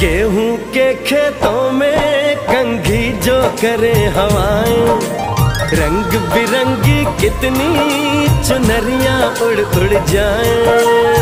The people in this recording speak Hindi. गेहूं के खेतों में कंघी जो करे हवाएं, रंग बिरंगी कितनी चुनरियां उड़ उड़ जाएं।